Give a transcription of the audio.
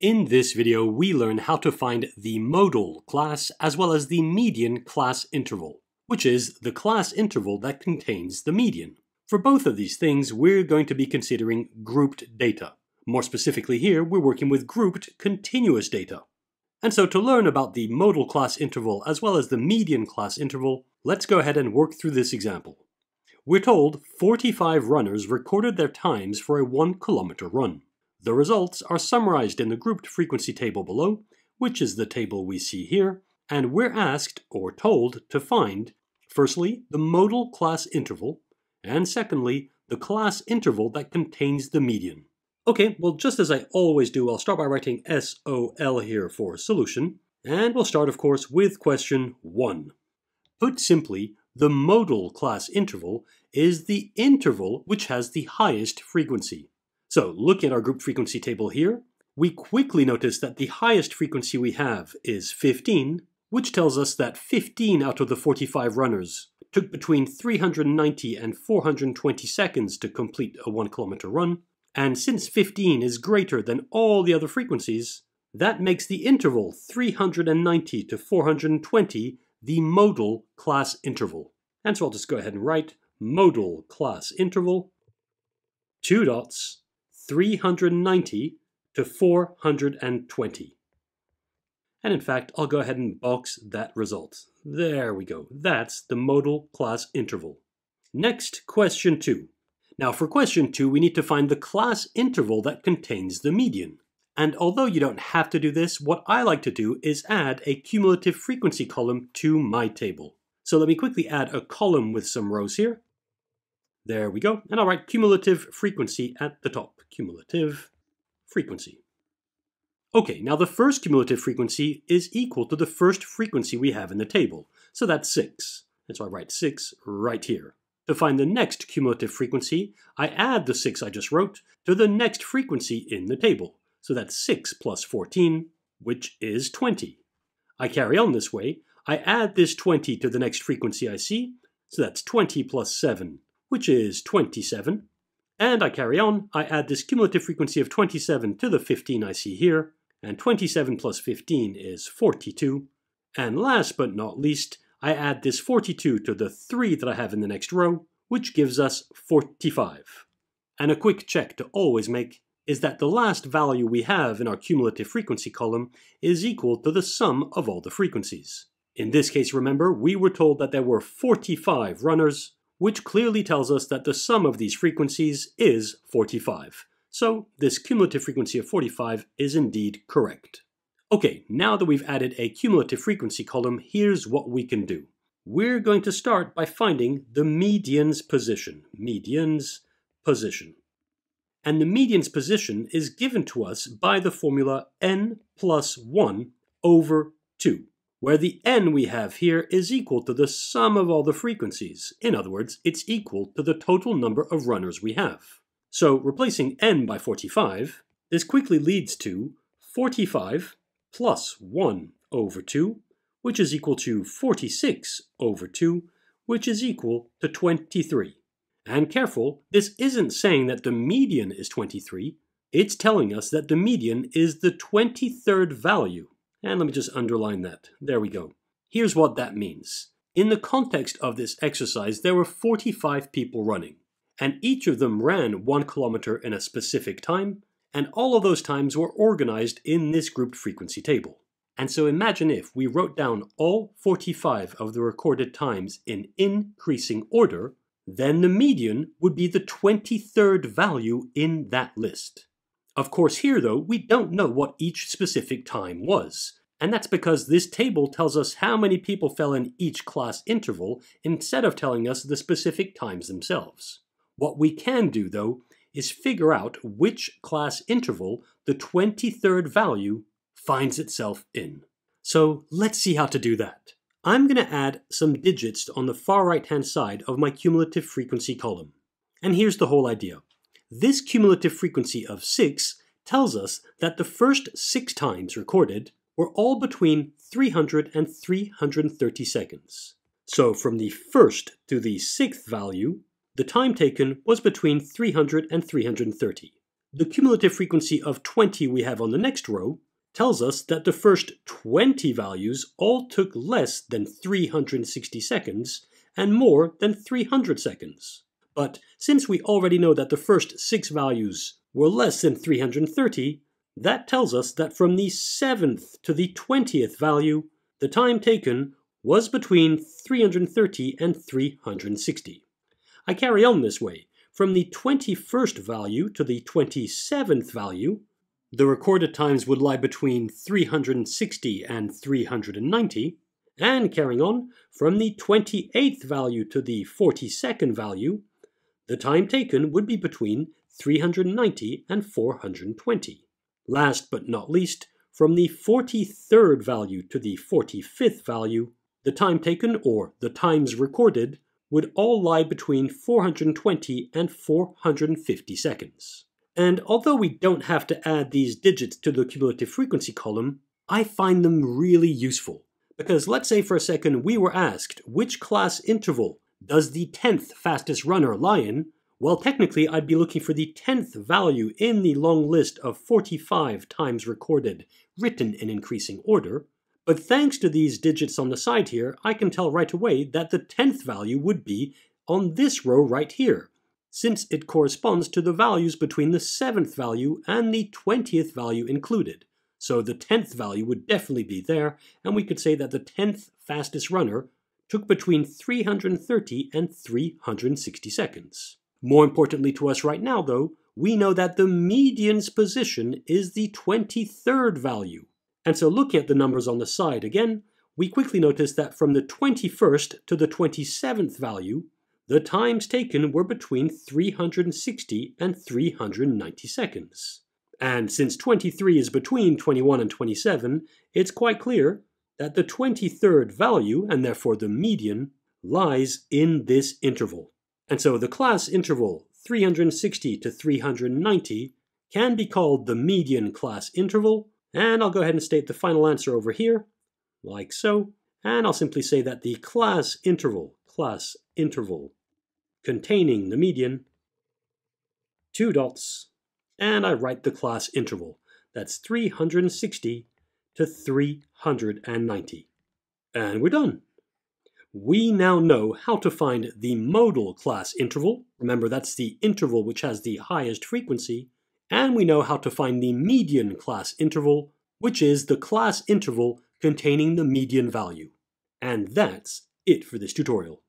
In this video, we learn how to find the modal class as well as the median class interval, which is the class interval that contains the median. For both of these things, we're going to be considering grouped data. More specifically here, we're working with grouped continuous data. And so to learn about the modal class interval as well as the median class interval, let's go ahead and work through this example. We're told 45 runners recorded their times for a 1 kilometer run. The results are summarized in the grouped frequency table below, which is the table we see here, and we're asked, or told, to find, firstly, the modal class interval, and secondly, the class interval that contains the median. Okay, well, just as I always do, I'll start by writing SOL here for solution, and we'll start, of course, with question 1. Put simply, the modal class interval is the interval which has the highest frequency. So, looking at our grouped frequency table here, we quickly notice that the highest frequency we have is 15, which tells us that 15 out of the 45 runners took between 390 and 420 seconds to complete a 1 kilometer run, and since 15 is greater than all the other frequencies, that makes the interval 390 to 420 the modal class interval. And so I'll just go ahead and write modal class interval, 2 dots, 390 to 420. And in fact, I'll go ahead and box that result. There we go. That's the modal class interval. Next, question 2. Now for question 2, we need to find the class interval that contains the median. And although you don't have to do this, what I like to do is add a cumulative frequency column to my table. So let me quickly add a column with some rows here. There we go, and I'll write cumulative frequency at the top. Cumulative frequency. Okay, now the first cumulative frequency is equal to the first frequency we have in the table, so that's 6. And so I write 6 right here. To find the next cumulative frequency, I add the 6 I just wrote to the next frequency in the table, so that's 6 plus 14, which is 20. I carry on this way, I add this 20 to the next frequency I see, so that's 20 plus 7. Which is 27, and I carry on, I add this cumulative frequency of 27 to the 15 I see here, and 27 plus 15 is 42, and last but not least, I add this 42 to the 3 that I have in the next row, which gives us 45. And a quick check to always make is that the last value we have in our cumulative frequency column is equal to the sum of all the frequencies. In this case, remember, we were told that there were 45 runners, which clearly tells us that the sum of these frequencies is 45. So this cumulative frequency of 45 is indeed correct. Okay, now that we've added a cumulative frequency column, here's what we can do. We're going to start by finding the median's position. Median's position. And the median's position is given to us by the formula n plus 1 over 2. Where the n we have here is equal to the sum of all the frequencies. In other words, it's equal to the total number of runners we have. So replacing n by 45, this quickly leads to 45 plus 1 over 2, which is equal to 46 over 2, which is equal to 23. And careful, this isn't saying that the median is 23, it's telling us that the median is the 23rd value. And let me just underline that. There we go. Here's what that means. In the context of this exercise, there were 45 people running, and each of them ran 1 kilometer in a specific time, and all of those times were organized in this grouped frequency table. And so imagine if we wrote down all 45 of the recorded times in increasing order, then the median would be the 23rd value in that list. Of course here, though, we don't know what each specific time was, and that's because this table tells us how many people fell in each class interval instead of telling us the specific times themselves. What we can do, though, is figure out which class interval the 23rd value finds itself in. So let's see how to do that. I'm going to add some digits on the far right-hand side of my cumulative frequency column. And here's the whole idea. This cumulative frequency of 6 tells us that the first 6 times recorded were all between 300 and 330 seconds. So from the first to the 6th value, the time taken was between 300 and 330. The cumulative frequency of 20 we have on the next row tells us that the first 20 values all took less than 360 seconds and more than 300 seconds. But since we already know that the first 6 values were less than 330, that tells us that from the 7th to the 20th value, the time taken was between 330 and 360. I carry on this way. From the 21st value to the 27th value, the recorded times would lie between 360 and 390, and carrying on, from the 28th value to the 42nd value, the time taken would be between 390 and 420. Last but not least, from the 43rd value to the 45th value, the time taken, or the times recorded, would all lie between 420 and 450 seconds. And although we don't have to add these digits to the cumulative frequency column, I find them really useful. Because let's say for a second we were asked, which class interval does the 10th fastest runner lie in? Well, technically I'd be looking for the 10th value in the long list of 45 times recorded, written in increasing order. But thanks to these digits on the side here, I can tell right away that the 10th value would be on this row right here, since it corresponds to the values between the 7th value and the 20th value included. So the 10th value would definitely be there, and we could say that the 10th fastest runner took between 330 and 360 seconds. More importantly to us right now, though, we know that the median's position is the 23rd value. And so looking at the numbers on the side again, we quickly notice that from the 21st to the 27th value, the times taken were between 360 and 390 seconds. And since 23 is between 21 and 27, it's quite clear that the 23rd value, and therefore the median, lies in this interval. And so the class interval 360 to 390 can be called the median class interval, and I'll go ahead and state the final answer over here, like so, and I'll simply say that the class interval containing the median, two dots, and I write the class interval. That's 360 to 390. And we're done. We now know how to find the modal class interval. Remember, that's the interval which has the highest frequency. And we know how to find the median class interval, which is the class interval containing the median value. And that's it for this tutorial.